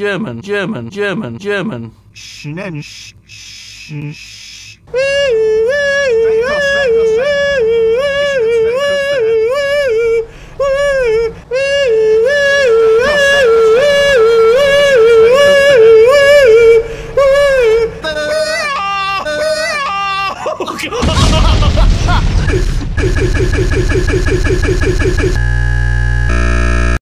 German. Schnell, oh God!